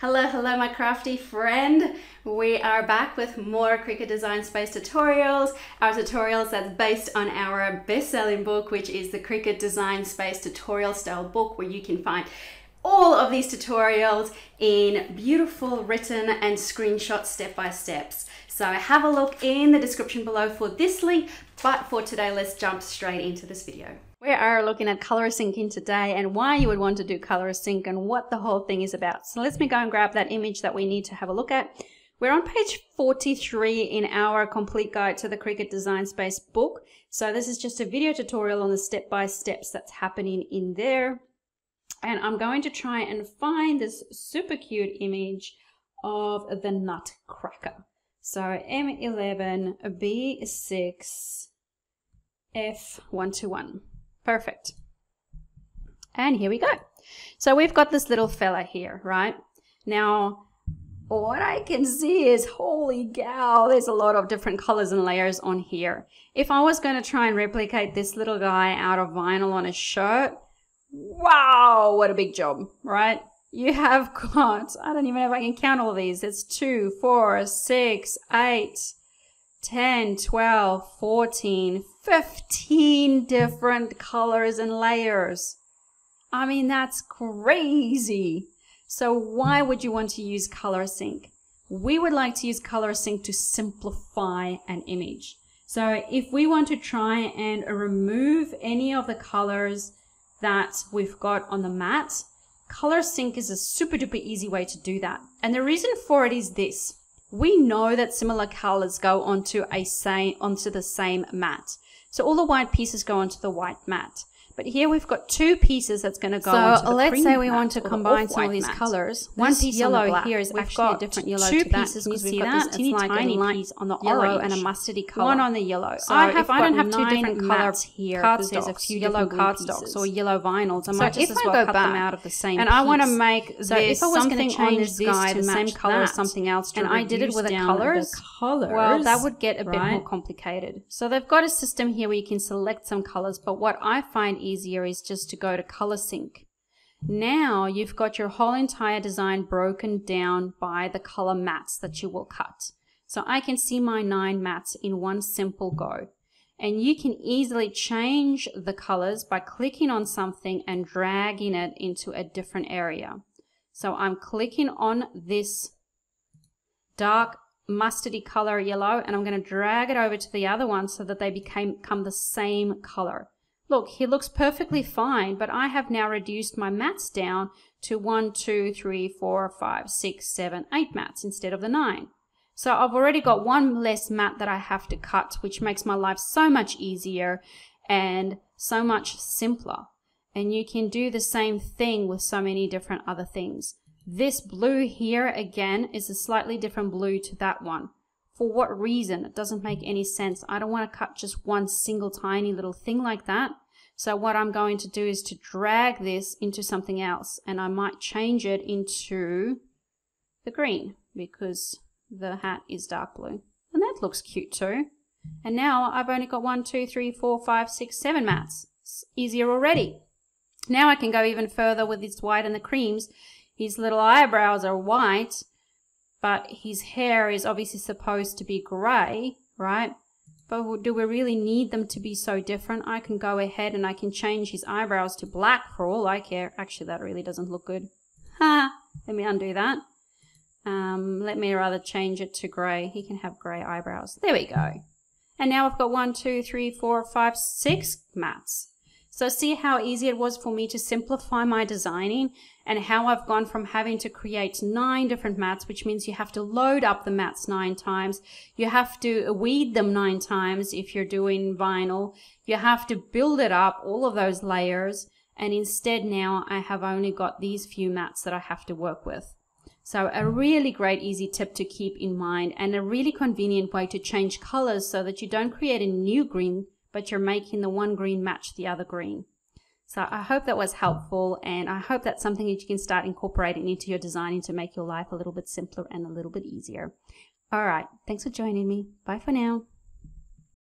Hello my crafty friend. We are back with more Cricut Design Space tutorials. Our tutorials that's based on our best-selling book, which is the Cricut Design Space tutorial style book, where you can find all of these tutorials in beautiful written and screenshot step-by-steps. So have a look in the description below for this link, but for today let's jump straight into this video. We are looking at ColorSync in today and why you would want to do ColorSync and what the whole thing is about. So let's go and grab that image that we need to have a look at. We're on page 43 in our complete guide to the Cricut Design Space book. So this is just a video tutorial on the step-by-steps that's happening in there. And I'm going to try and find this super cute image of the nutcracker. So M11B6F121. Perfect. And here we go. So we've got this little fella here, right? Now, what I can see is, holy cow, there's a lot of different colors and layers on here. If I was going to try and replicate this little guy out of vinyl on a shirt, wow, what a big job, right? You have got, I don't even know if I can count all these. It's 2, 4, 6, 8, 10, 12, 14, 15 different colors and layers. I mean, that's crazy. So why would you want to use ColorSync? We would like to use ColorSync to simplify an image. So if we want to try and remove any of the colors that we've got on the mat, ColorSync is a super duper easy way to do that. And the reason for it is this. We know that similar colors go onto the same mat. So all the white pieces go onto the white mat. But here we've got two pieces that's going to go onto the cream mat. So let's say we want to combine some of these colors. One piece yellow here is actually a different yellow to that. Can you see that? It's like a light piece on the yellow and a mustardy color. One on the yellow. So if I don't have two different colors here, there's a few yellow cardstocks or yellow vinyls. I might just as well cut them out of the same piece. And I want to make something on this guy the same color as something else. And I did it with the colors. Well, that would get a bit more complicated. So they've got a system here where you can select some colors. But what I find easier is just to go to ColorSync. Now you've got your whole entire design broken down by the color mats that you will cut. So I can see my 9 mats in one simple go. And you can easily change the colors by clicking on something and dragging it into a different area. So I'm clicking on this dark mustardy color yellow and I'm going to drag it over to the other one so that they become the same color. Look, he looks perfectly fine, but I have now reduced my mats down to 1, 2, 3, 4, 5, 6, 7, 8 mats instead of the 9. So I've already got one less mat that I have to cut, which makes my life so much easier and so much simpler. And you can do the same thing with so many different other things. This blue here, again, is a slightly different blue to that one. For what reason? It doesn't make any sense. I don't want to cut just one single tiny little thing like that. So what I'm going to do is to drag this into something else, and I might change it into the green because the hat is dark blue. And that looks cute too. And now I've only got 1, 2, 3, 4, 5, 6, 7 mats. It's easier already. Now I can go even further with this white and the creams. His little eyebrows are white, but his hair is obviously supposed to be grey, right? But do we really need them to be so different? I can go ahead and I can change his eyebrows to black for all I care. Actually, that really doesn't look good. Let me undo that. Let me rather change it to grey. He can have grey eyebrows. There we go. And now I've got 1, 2, 3, 4, 5, 6 mats. So see how easy it was for me to simplify my designing and how I've gone from having to create 9 different mats, which means you have to load up the mats 9 times. You have to weed them 9 times if you're doing vinyl. You have to build it up, all of those layers. And instead now I have only got these few mats that I have to work with. So a really great easy tip to keep in mind and a really convenient way to change colors so that you don't create a new green, but you're making the one green match the other green. So I hope that was helpful, and I hope that's something that you can start incorporating into your designing to make your life a little bit simpler and a little bit easier. All right, thanks for joining me. Bye for now.